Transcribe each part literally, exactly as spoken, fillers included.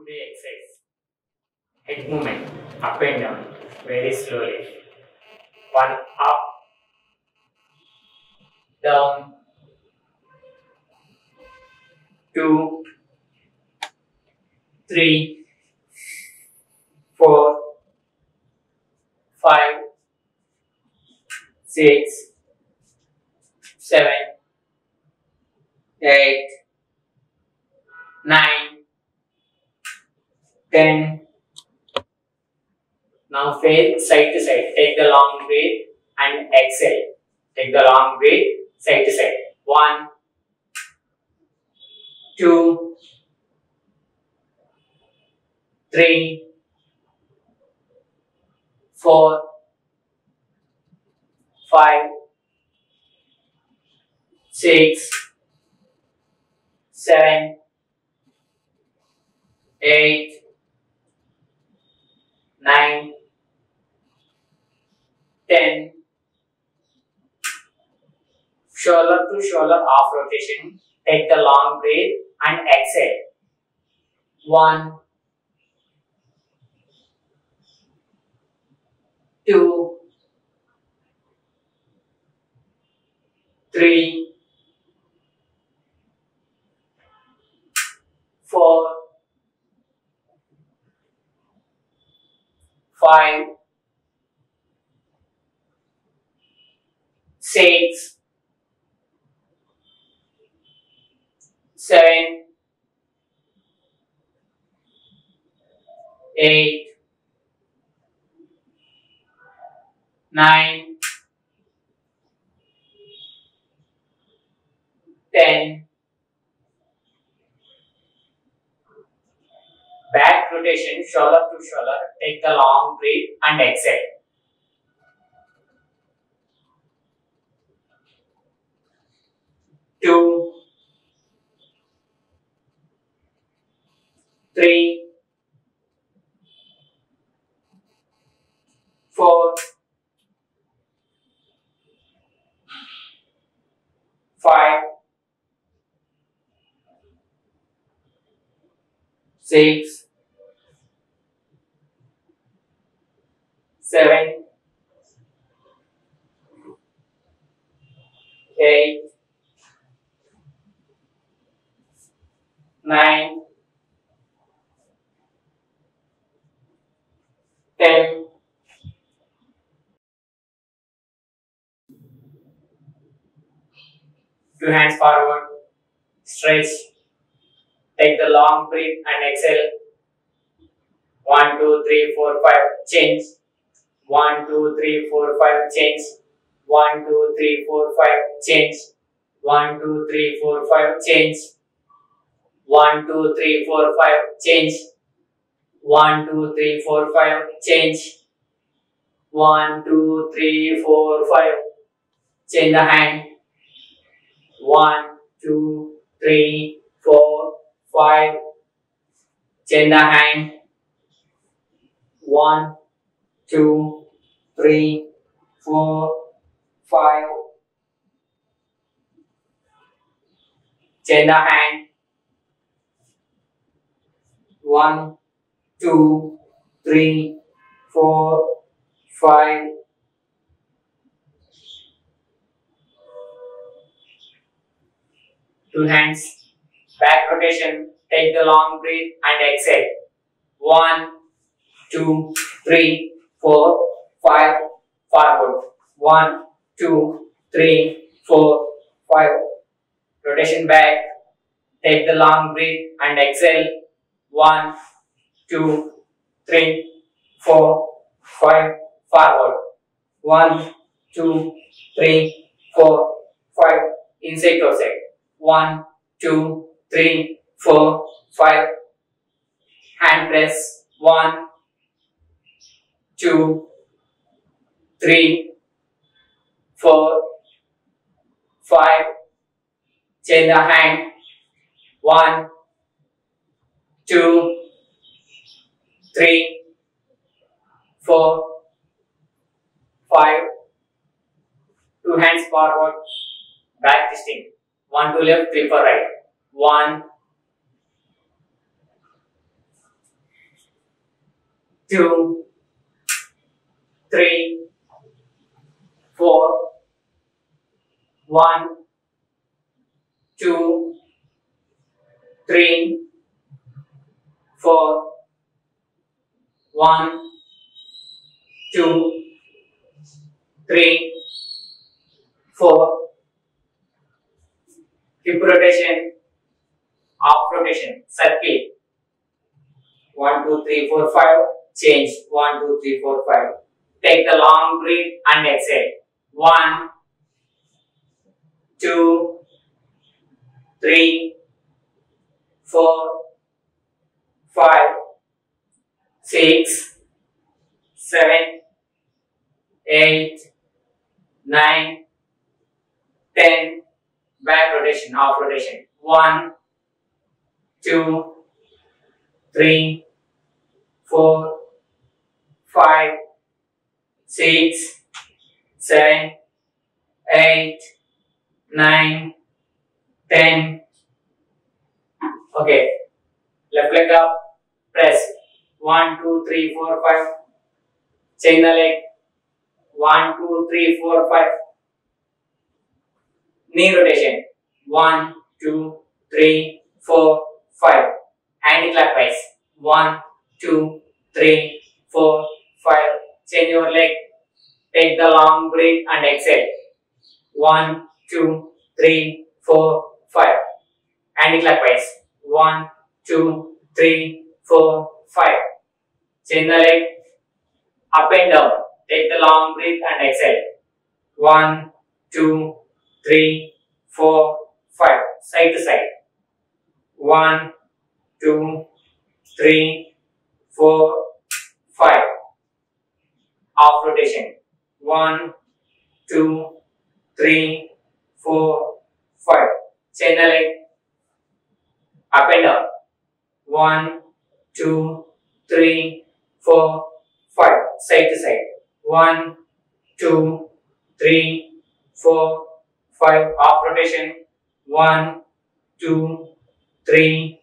Today exercise, head movement, up and down, very slowly. One up, down, two, three, four, five, six, seven, eight, nine, ten. Now fail side to side. Take the long breath and exhale. Take the long breath side to side. One, two, three, four, five, six, seven, eight. Nine, ten, shoulder to shoulder half rotation. Take the long breath and exhale. One, two, three, four, five, six, seven, eight, nine, ten. Back rotation, shoulder to shoulder. Take the long breath and exhale. Two, three, four, five, six, seven, eight, nine, ten. Two hands forward, stretch, take the long breath and exhale. One, two, three, four, five, change. One, two, three, four, five, change. One, two, three, four, five, change. One, two, three, four, five, change. One, two, three, four, five, change. One, two, three, four, five, change. One, two, three, four, five. Change the hand. One, two, three, four, five. Change the hand. One, two, three, four, five. Change the hand. One, two, three, four, five. Two hands. Back rotation. Take the long breath and exhale. One, two, three, four, five, forward. One, two, three, four, five. Rotation back. Take the long breath and exhale. One, two, three, four, five, forward. One, two, three, four, five. Inside to outside. One, two, three, four, five. Hand press. One, two, three, four, five. Change the hand. One, two, three, four, five. Two hands forward, back twisting. One to left, three for right. One, two, three, four, one, two, three, four, one, two, three, four. Hip rotation, half rotation, circle. One, two, three, four, five. Change. One, two, three, four, five. Take the long breath and exhale. One, two, three, four, five, six, seven, eight, nine, ten. Back rotation, half rotation. One, two, three, four, five, six, seven, eight, nine, ten. Okay. Left leg up. Press. One, two, three, four, five. Change the leg. One, two, three, four, five. Knee rotation. One, two, three, four, five. Anti-clockwise. One, two, three, four, five. Change your leg. Take the long breath and exhale. One, two, three, four, five. Anti-clockwise. One, two, three, four, five. Change the leg. Up and down. Take the long breath and exhale. One, two, three, four, five. Side to side. One, two, three, four, five. Half rotation. One, two, three, four, five. Chain the leg. Up and down. One, two, three, four, five. Side to side. One, two, three, four, five. Half rotation. One, two, three,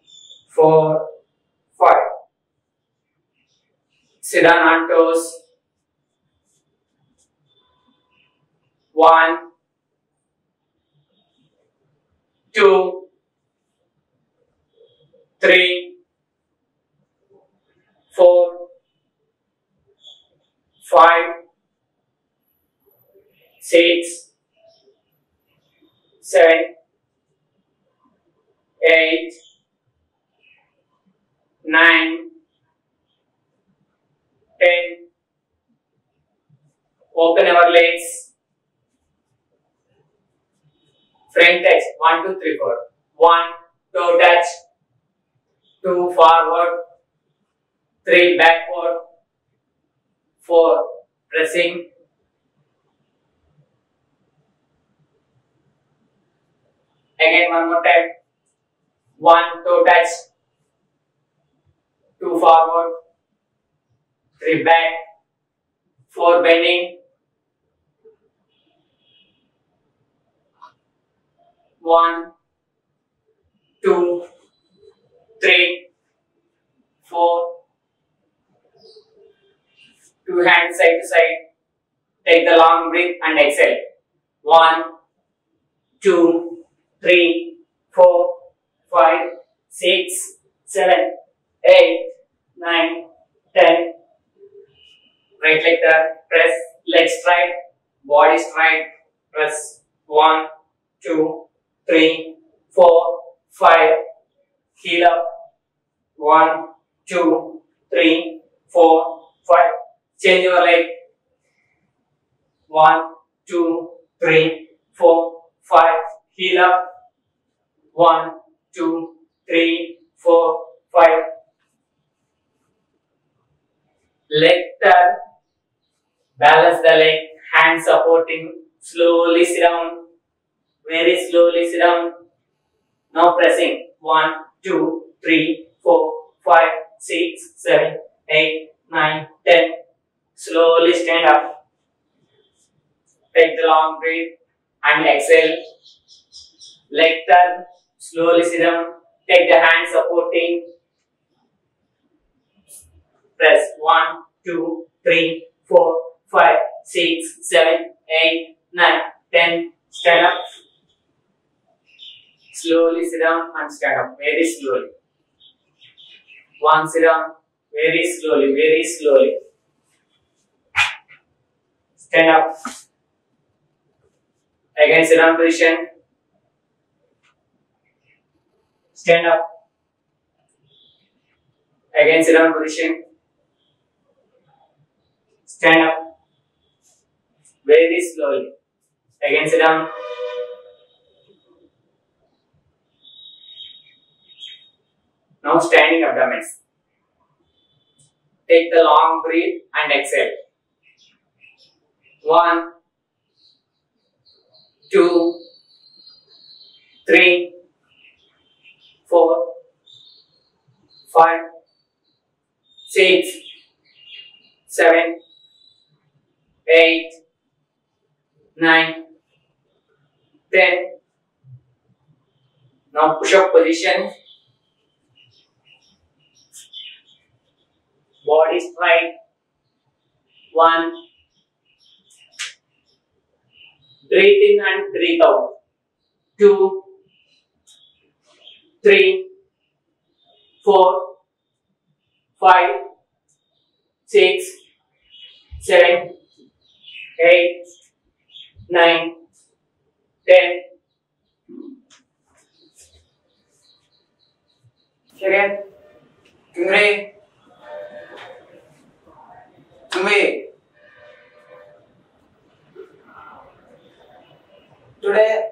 four, five. Sit down on toes. One, two, three, four, five, six, seven, eight, nine, ten. Open our legs. Front touch. One, two, three, four. One, toe touch. Two, forward. Three, backward. Four, pressing. Again, one more time. One, toe touch. Two, forward. Three, back. Four, bending. One, two, three, four. Two hands side to side. Take the long breath and exhale. One, two, three, four, five, six, seven, eight, nine, ten. Right leg turn, press, legs straight, body straight, press. One, two, three, four, five. Heel up. One, two, three, four, five. Change your leg. One, two, three, four, five. Heel up. One, two, three, four, five. Leg turn. Balance the leg. Hand supporting. Slowly sit down. Very slowly sit down. Now pressing. One, two, three, four, five, six, seven, eight, nine, ten. Slowly stand up. Take the long breath and exhale. Leg turn, slowly sit down, take the hand supporting, press one, one, two, three, four, five, six, seven, eight, nine, ten. Stand up. Slowly sit down and stand up. Very slowly. One, sit down. Very slowly, very slowly. Stand up. Again, sit down position. Stand up. Again, sit down position. Stand up. Very slowly. Again, sit down. Now, standing abdomens. Take the long breath and exhale. One, two, three, four, five, six, seven, eight, nine, ten. Now push up position. Body straight. One. Breathe in and breathe out. Two. Three. Four. Five. Six. Seven. Eight. Nine. Ten. Again. Three. Today,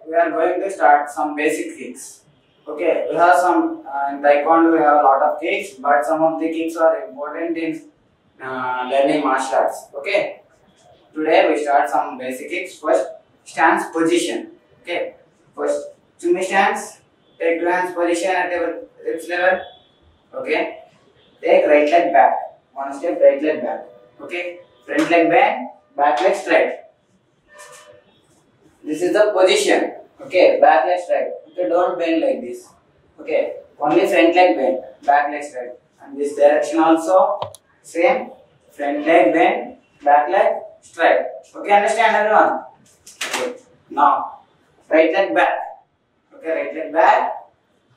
we are going to start some basic kicks. Okay, we have some uh, in Taekwondo, we have a lot of kicks, but some of the kicks are important in uh, learning martial arts. Okay, today we start some basic kicks. First, stance position. Okay, first, Chumi stance, take two hands position at the hips level. Okay, take right leg back, one step right leg back. Okay, front leg bend, back leg straight. This is the position. Okay, back leg straight. Okay, don't bend like this. Okay, only front leg bend, back leg straight. And this direction also same. Front leg bend, back leg straight. Okay, understand everyone? Okay. Now, right leg back. Okay, right leg back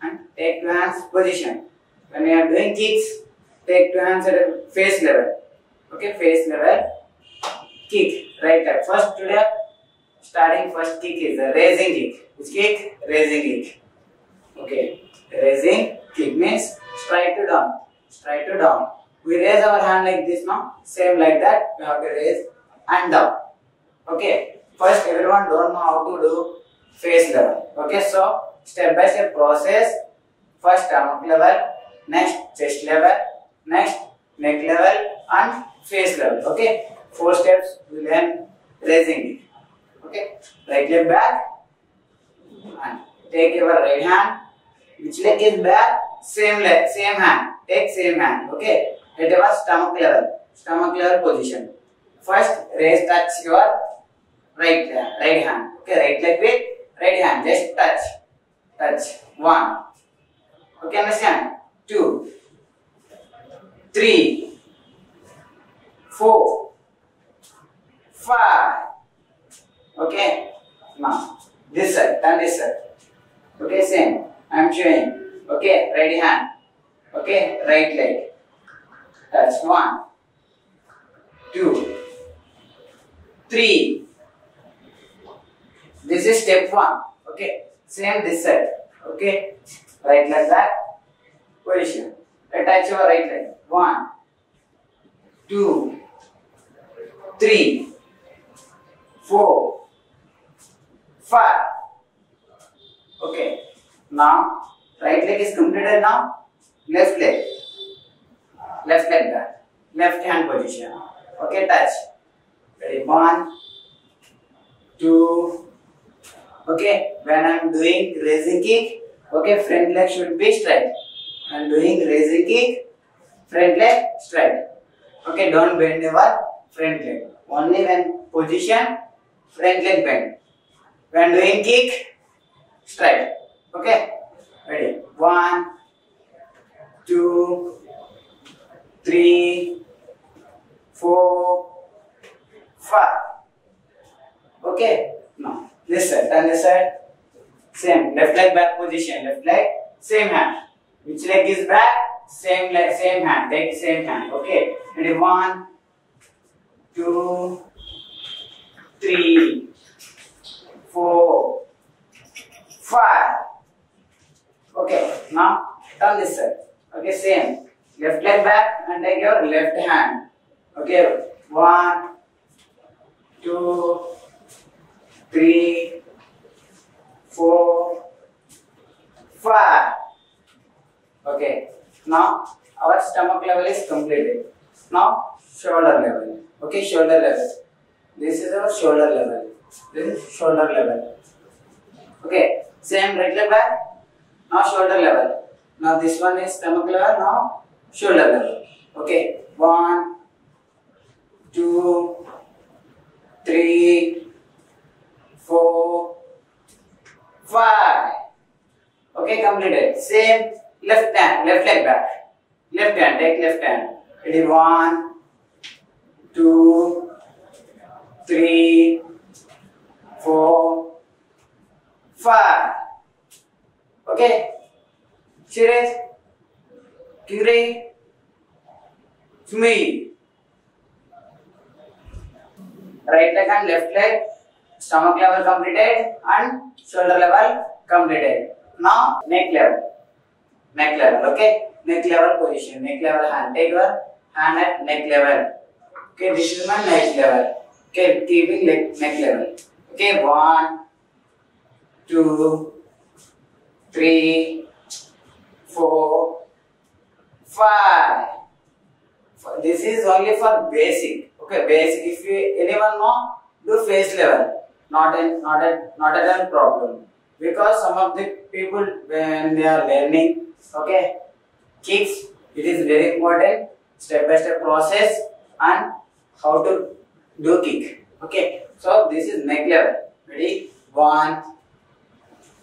and take two hands position. When you are doing kicks, take two hands at face level. Okay, face level, kick, right leg. First today, starting first kick is the raising kick. Which kick? Raising kick. Okay, raising kick means straight to down, straight to down. We raise our hand like this now, same like that, we have to raise and down. Okay, first everyone don't know how to do face level. Okay, so step by step process, first stomach level, next chest level, next neck level and face level. Okay, four steps we learn raising it. Okay, right leg back and take your right hand. Which leg is back? Same leg, same hand. Take same hand. Okay, at your stomach level, stomach level position. First raise touch your right hand, right hand. Okay, right leg with right hand. Just touch, touch. One. Okay, understand? Two. Three. Four, five. Okay, now this side, turn this side. Okay, same. I am showing. Okay, right hand. Okay, right leg. That's one, two, three. This is step one. Okay, same this side. Okay, right leg back. Position. Attach your right leg. One, two. Three, four, five. Okay, now right leg is completed now. Left leg, left leg back, left hand position. Okay, touch. Ready, one, two. Okay, when I am doing raising kick, okay, front leg should be straight. I am doing raising kick, front leg straight. Okay, don't bend your front leg. Only when position, front leg bend. When doing kick, straight. Okay? Ready? One, two, three, four, five. Okay. Now this side, turn this side. Same. Left leg back position. Left leg, same hand. Which leg is back? Same leg, same hand. Leg, same hand. Okay. Ready? One, two, three, four, five. Okay. Now turn this side. Okay. Same. Left leg back and take your left hand. Okay. One, two, three, four, five. Okay. Now our stomach level is completed. Now shoulder level. Okay, shoulder level. This is our shoulder level. This is shoulder level. Okay. Same, right leg back. Now shoulder level. Now this one is stomach level. Now shoulder level. Okay. One, two, three, four, five. Okay, completed. Same, left hand, left leg back. Left hand, take left hand. Ready? One, two, three, four, five. Okay. Serious? Three, three. Right leg and left leg, stomach level completed and shoulder level completed. Now neck level, neck level. Okay, neck level position, neck level hand. Take your hand at neck level. Okay, this is my neck level. Okay, keeping leg, neck level. Okay, one, two, three, four, five. This is only for basic. Okay, basic. If you anyone know, do face level. Not a not a not a problem, because some of the people when they are learning, okay, kicks. It is very important step by step process and how to do kick. Okay, so this is neck level. Ready? One,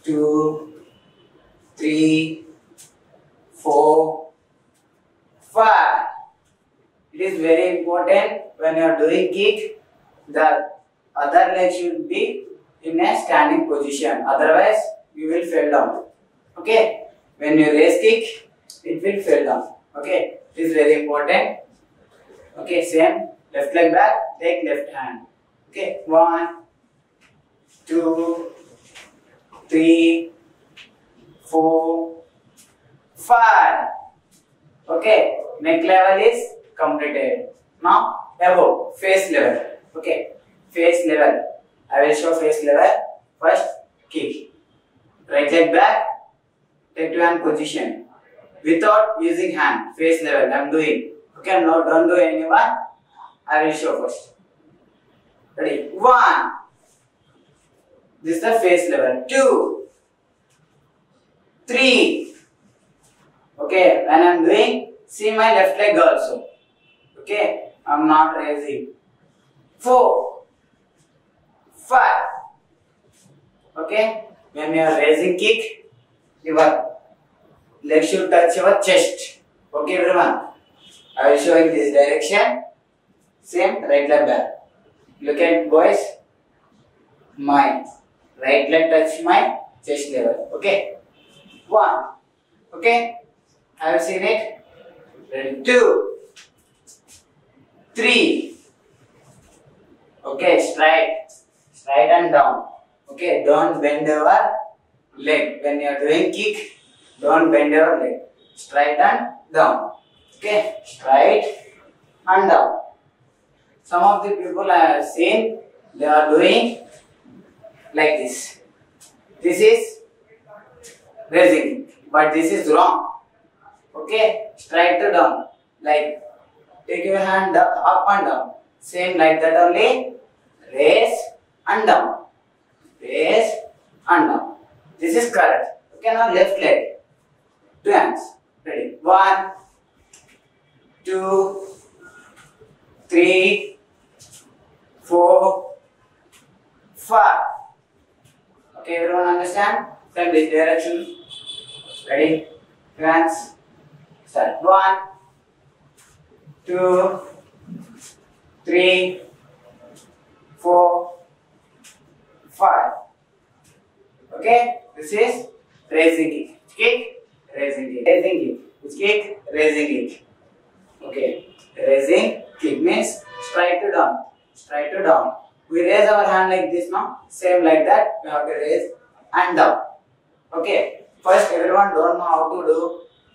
two, three, four, five. It is very important when you are doing kick, the other leg should be in a standing position, otherwise you will fall down. Okay, when you raise kick, it will fall down. Okay, it is very important. Okay, same, left leg back, take left hand. Okay, one, two, three, four, five. Okay, neck level is completed. Now above, face level. Okay, face level. I will show face level. First, kick. Right leg back. Take to hand position. Without using hand. Face level. I am doing. Okay, no, don't do anyone. I will show first. Ready? One. This is the face level. Two. Three. Okay, when I am doing, see my left leg also. Okay, I am not raising. Four, five. Okay, when you are raising kick, your leg should touch your chest. Okay, everyone. I will show in this direction. Same, right leg back. Look at boys. My right leg touch my chest level. Okay, one. Okay, I have seen it. Ready? Two. Three. Okay, straight, straight and down. Okay, don't bend your leg when you are doing kick. Don't bend your leg. Straight and down. Okay, straight and down. Some of the people I have seen, they are doing like this. This is raising, but this is wrong. Okay, straight to down, like. Take your hand up, up and down. Same like that only. Raise and down. Raise and down. This is correct. Okay, now left leg. Two hands. Ready? One, two, three, four, five. Okay, everyone understand? From this direction. Ready? Two hands. Start. One, two, three, four, five. Okay, this is raising it. Kick, raising it. Raising it. It's kick, raising it. Okay, raising kick means strike to down. Strike to down. We raise our hand like this now. Same like that. We have to raise and down. Okay, first everyone don't know how to do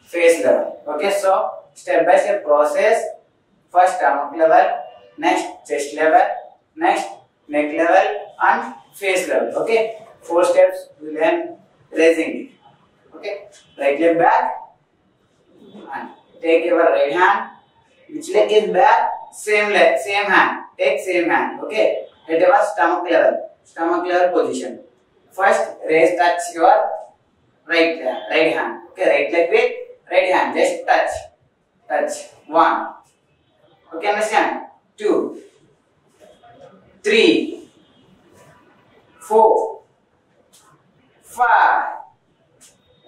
face level. Okay, so step by step process. First stomach level, next chest level, next neck level and face level. Okay, four steps we learn raising it. Okay, right leg back and take your right hand. Which leg is back? Same leg, same hand. Take same hand. Okay, at your stomach level, stomach level position. First raise touch your right hand, right hand. Okay, right leg with right hand. Just touch, touch. One. Okay, understand? Two, three, four, five.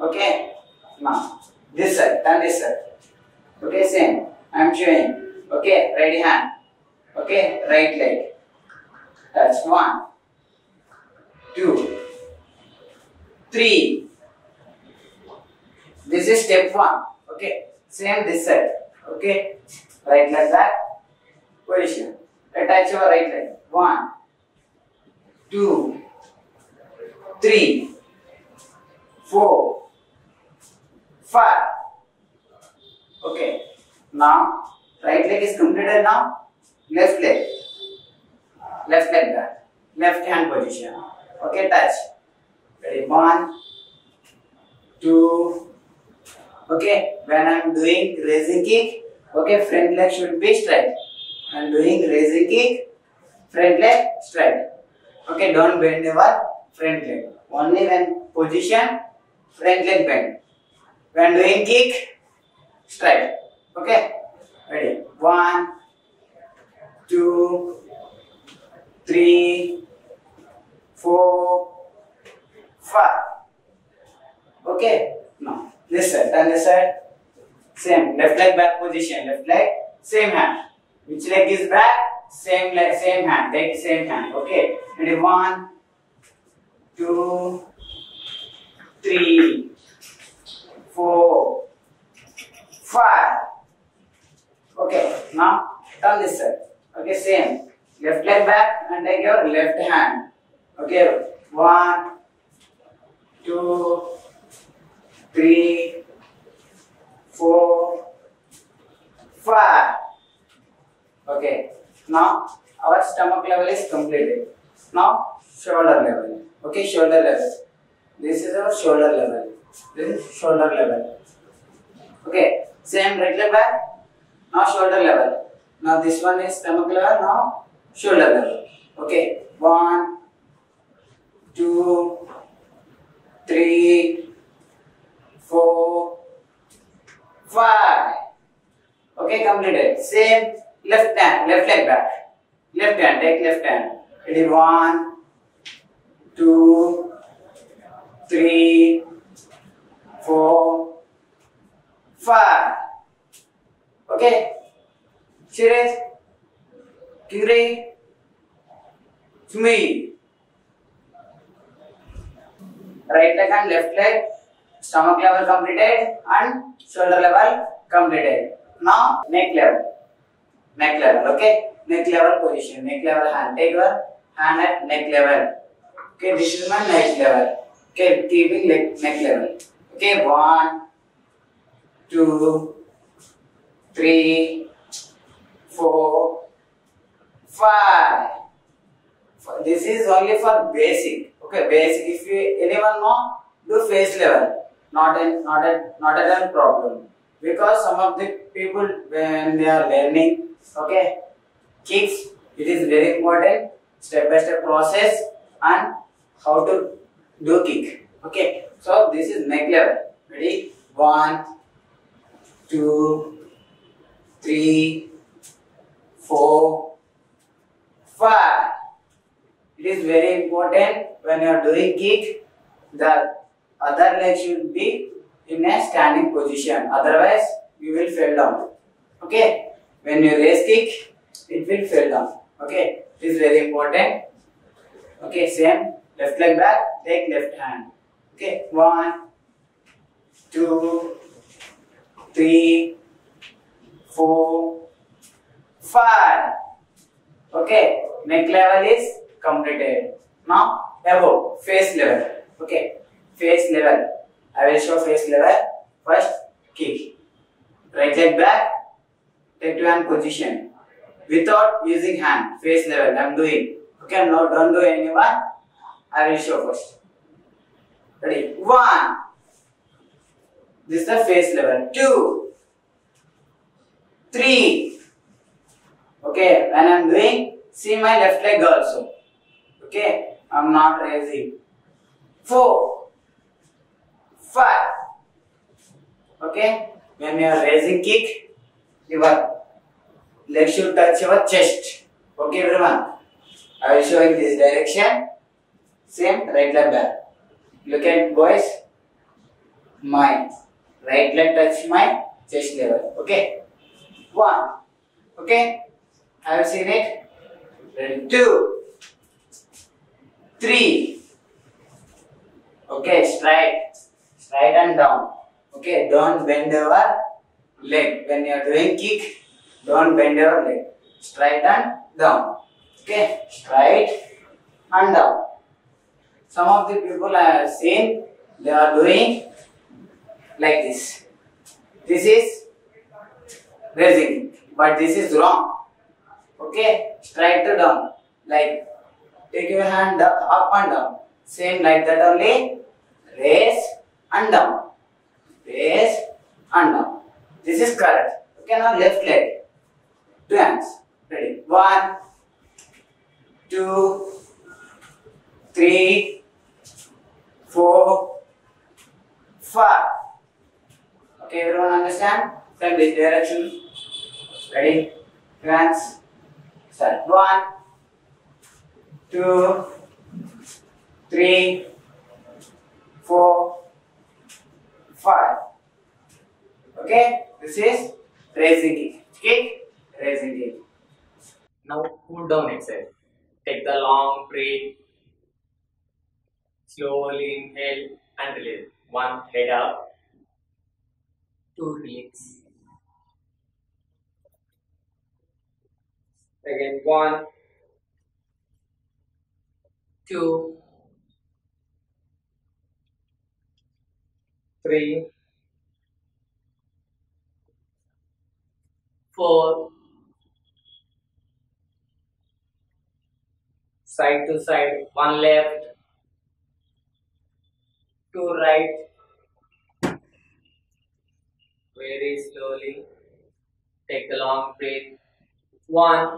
Okay, now this side, turn this side. Okay, same. I am showing. Okay, right hand. Okay, right leg. That's one, two, three. This is step one. Okay, same this side. Okay, right leg back. Position. Attach your right leg. One, two, three, four, five. Okay. Now right leg is completed. Now left leg. Left leg back. Left hand position. Okay, touch. Ready? One, two. Okay. When I am doing raising kick, okay, front leg should be straight. I am doing raising kick, front leg straight. Okay, don't bend your front leg. Only when position, front leg bend. When doing kick, straight. Okay, ready? One, two, three, four, five. Okay, now this side, turn this side. Same, left leg back position, left leg, same hand. Which leg is back? Same leg, same hand. Take same hand. Okay. Ready? One, two, three, four, five. Okay. Now turn this side. Okay. Same. Left leg back and take your left hand. Okay. One, two, three, four, five. Okay, now our stomach level is completed. Now shoulder level. Okay, shoulder level. This is our shoulder level. This is shoulder level. Okay, same right leg back. Now shoulder level. Now this one is stomach level. Now shoulder level. Okay, one, two, three, four, five. Okay, completed. Same. Left hand, left leg back. Left hand, take left hand. Ready? One, two, three, four, five. Okay. Serious. Kingray. Smee. Right leg and left leg. Stomach level completed and shoulder level completed. Now neck level. Neck level, okay? Neck level position, neck level hand. Take your hand at neck level. Okay, this is my neck level. Okay, keeping leg, neck level. Okay, one, two, three, four, five. This is only for basic. Okay, basic. If you anyone know, do face level. Not a not a not a problem. Because some of the people when they are learning. Okay, kicks, it is very important, step by step process and how to do kick. Okay, so this is neck level. Ready? One, two, three, four, five. It is very important when you are doing kick, the other leg should be in a standing position, otherwise you will fall down. Okay. When you raise kick, it will fall down. Okay, this is very important. Okay, same, left leg back, take left hand. Okay, one, two, three, four, five. Okay, neck level is completed. Now, above, face level. Okay, face level. I will show face level. First, kick. Right leg back, take to hand position. Without using hand, face level, I am doing. Okay, now don't do anyone. I will show first. Ready? One. This is the face level. Two. Three. Okay, when I am doing, see my left leg also. Okay, I am not raising. Four. Five. Okay, when you are raising kick, your leg should touch your chest. Okay, everyone. I will show in this direction. Same, right leg back. Look at boys. My right leg touch my chest level. Okay. One. Okay. I have seen it. Ready. Two. Three. Okay. Straight. Straight and down. Okay. Don't bend your leg. When you are doing kick, don't bend your leg. Straight and down. Okay. Straight and down. Some of the people I have seen, they are doing like this. This is raising, but this is wrong. Okay, straight to down. Like, take your hand up, up and down. Same like that only. Raise and down. Raise and down. This is correct. Okay, now left leg. Two hands. Ready. One, two, three, four, five. Okay, everyone understand? From this direction. Ready? Hands. Start. One, two, three, four, five. Okay, this is raising kick. Kick, raising kick. Now cool down exercise. Take the long breath. Slowly inhale and release. One, head up. Two, release. Again, one, two, three, four, side to side, one left, two right, very slowly, take the long breath, one,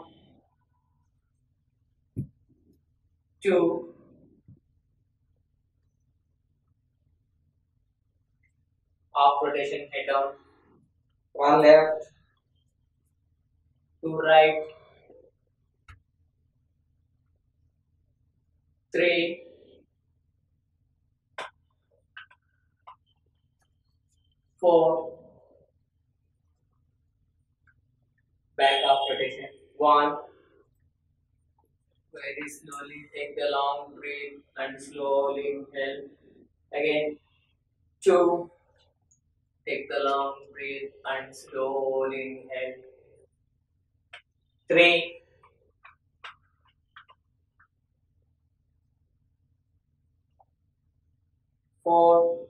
two, half rotation, head down, one left, two right, three, four, back up rotation, one, very slowly take the long breath and slowly inhale, again, two, take the long breath and slowly inhale, three, four,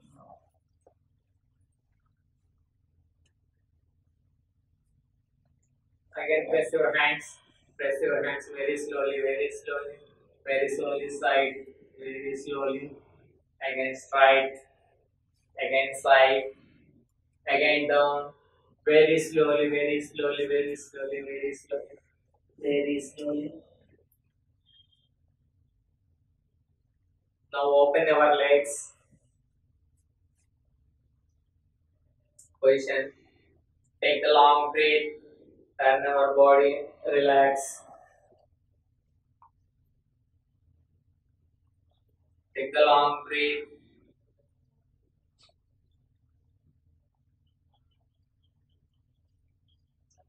again, press your hands, press your hands very slowly, very slowly, very slowly side, very slowly, again straight, again side, again down, very slowly, very slowly, very slowly, very slowly, very slowly. Now open our legs, position, take a long breath. Turn our body, relax. Take the long breath.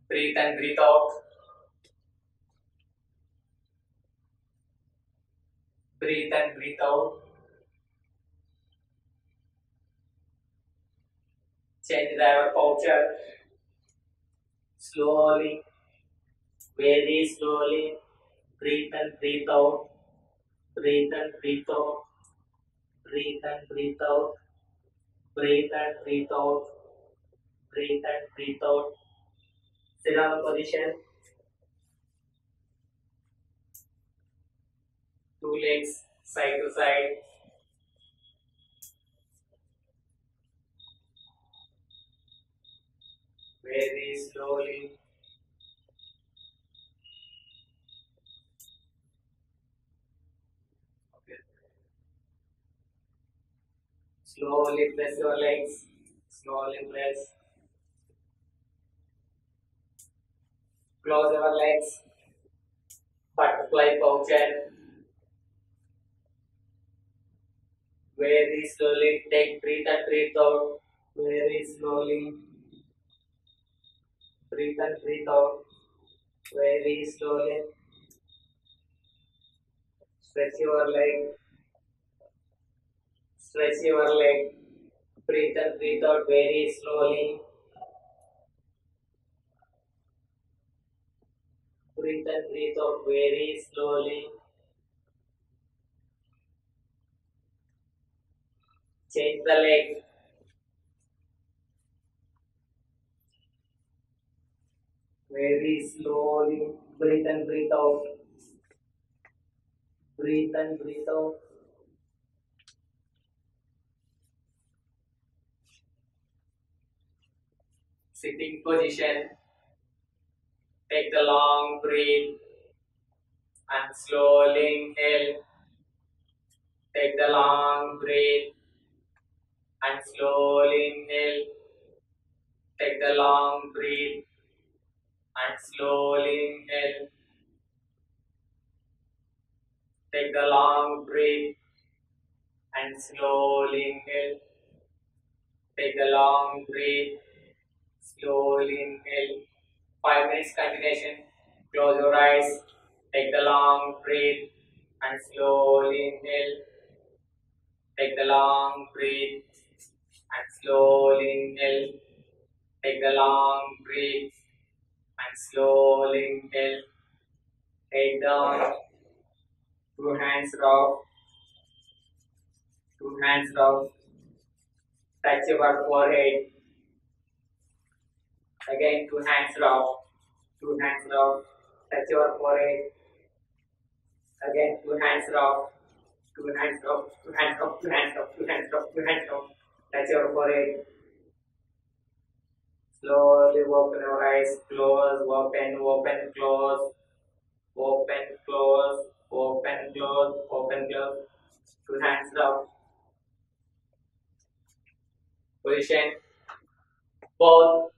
Breathe and breathe out. Breathe in, breathe out. Change our posture. Slowly, very slowly. Breathe in, breathe out. Breathe in, breathe out. Breathe in, breathe out. Breathe in, breathe out. Breathe in, breathe out. Sit down position. Two legs side to side. Very slowly. Okay. Slowly press your legs. Slowly press. Close your legs. Butterfly posture. Very slowly take breathe and breathe out. Very slowly. Breathe and breathe out. Very slowly. Stretch your leg. Stretch your leg. Breathe and breathe out very slowly. Breathe and breathe out very slowly. Change the leg. Very slowly. Breathe and breathe out. Breathe and breathe out. Sitting position. Take the long breath and slowly inhale. Take the long breath and slowly inhale. Take the long breath and slowly inhale. Take the long breath and slowly inhale. Take the long breath, slowly inhale. Five minutes continuation. Close your eyes. Take the long breath and slowly inhale. Take the long breath and slowly inhale. Take the long breath and slowly inhale. Head down. Two hands drop. Two hands drop. Touch your forehead. Again, two hands drop. Two hands drop. Touch your forehead. Again, two hands drop. Two hands drop. Two hands drop. Two hands drop. Two hands drop. Two hands drop. Touch your forehead. Slowly open your eyes. Close. Open. Open. Close. Open. Close. Open. Close. Open. Close. Two hands drop. Position. Both